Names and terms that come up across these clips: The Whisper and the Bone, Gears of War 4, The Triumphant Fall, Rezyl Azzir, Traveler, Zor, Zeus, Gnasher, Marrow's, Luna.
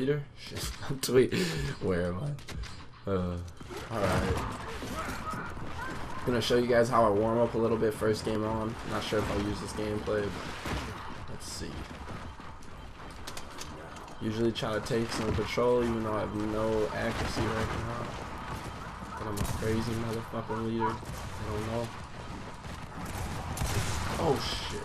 leader? Shit, I'm tweet. Where am I? Alright. I'm gonna show you guys how I warm up a little bit first game on. Not sure if I'll use this gameplay, but let's see. Usually try to take some control even though I have no accuracy right now. But I'm a crazy motherfucking leader. I don't know. Oh shit.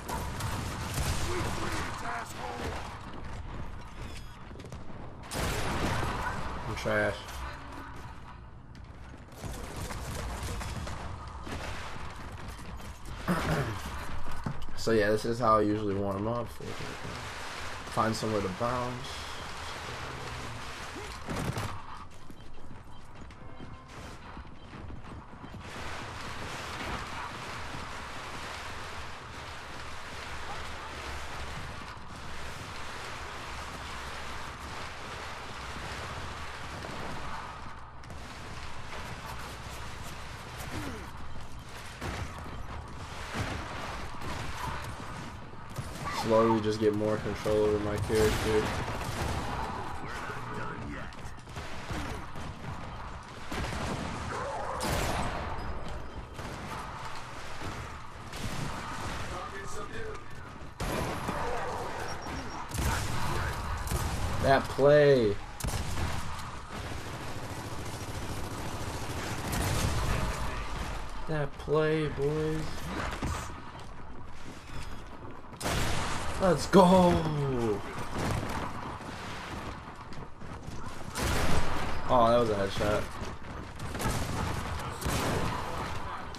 Trash. So yeah, this is how I usually warm up. Find somewhere to bounce. Slowly just get more control over my character. That play. That play, boys. Let's go! Oh, that was a headshot.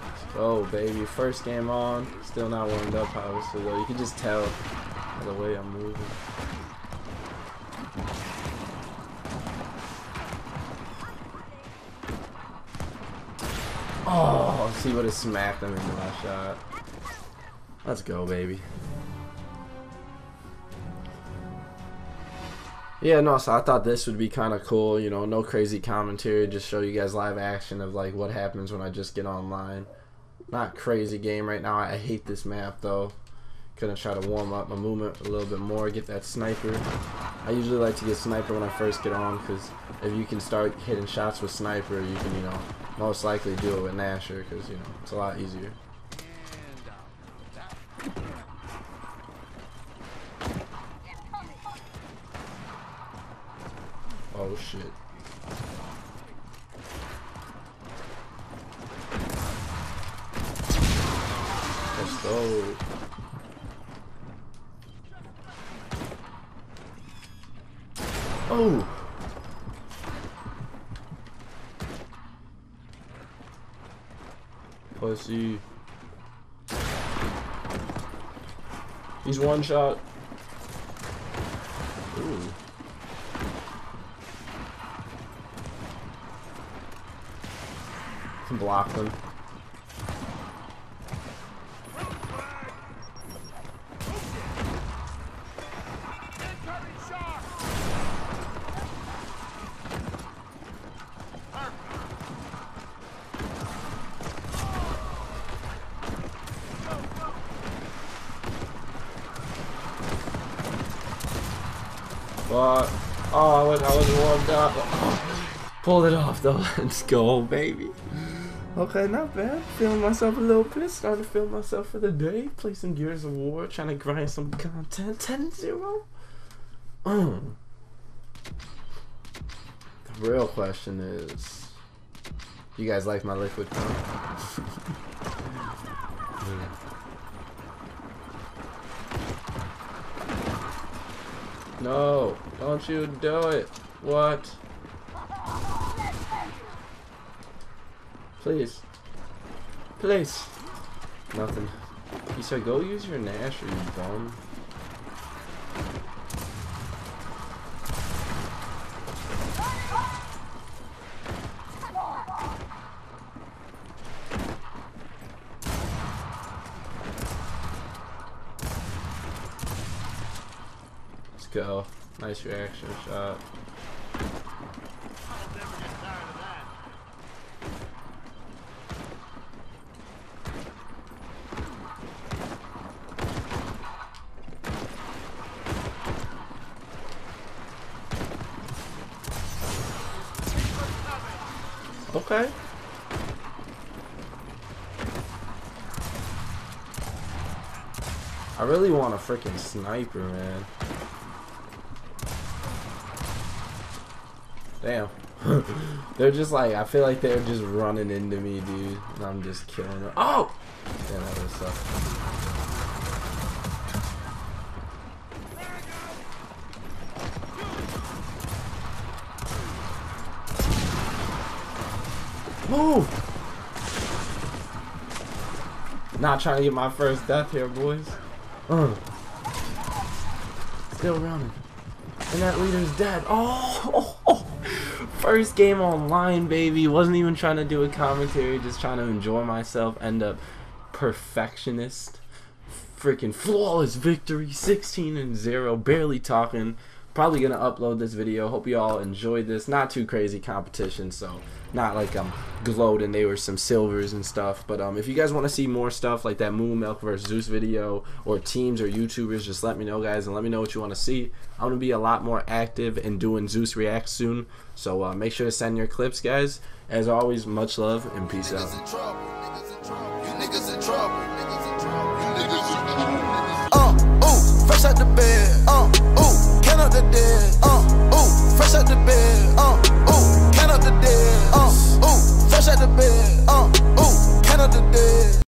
Let's go, baby. First game on. Still not warmed up, obviously, though. You can just tell by the way I'm moving. Oh, see what it smacked him into my shot. Let's go, baby. Yeah, no, so I thought this would be kind of cool, you know, no crazy commentary, just show you guys live action of, like, what happens when I just get online. Not crazy game right now. I hate this map, though. Gonna try to warm up my movement a little bit more, get that sniper. I usually like to get sniper when I first get on, because if you can start hitting shots with sniper, you can, you know, most likely do it with Gnasher, because, you know, it's a lot easier. Oh shit. Let's go. Oh! Pussy. He's one shot. Ooh. Can block them. But oh, I wasn't warmed up. Oh, pulled it off though. Let's go, baby. Okay, not bad. Feeling myself a little bit. Starting to feel myself for the day. Play some Gears of War. Trying to grind some content. 10-0. The real question is, you guys like my liquid pump? No, don't you do it. What? Please. Please. Nothing. He said go use your Gnasher, you bum. Let's go. Nice reaction shot. Okay. I really want a freaking sniper, man. Damn. They're just like, I feel like they're just running into me, dude. And I'm just killing them. Oh! Damn, that would suck. Move! Not trying to get my first death here, boys. Still running. And that leader's dead. Oh! First game online, baby. Wasn't even trying to do a commentary, just trying to enjoy myself. End up perfectionist. Freaking flawless victory. 16-0. Barely talking. Probably gonna upload this video. Hope you all enjoyed this. Not too crazy competition, so not like I'm glowed and they were some silvers and stuff. But if you guys want to see more stuff like that Moon Milk versus Zeus video or teams or YouTubers, just let me know, guys, and let me know what you want to see. I'm gonna be a lot more active and doing Zeus reacts soon, so make sure to send your clips, guys. As always, much love and peace out. Fresh out the bed, can up the dead, fresh out the bed, can up the dead, fresh out the bed, can up the dead.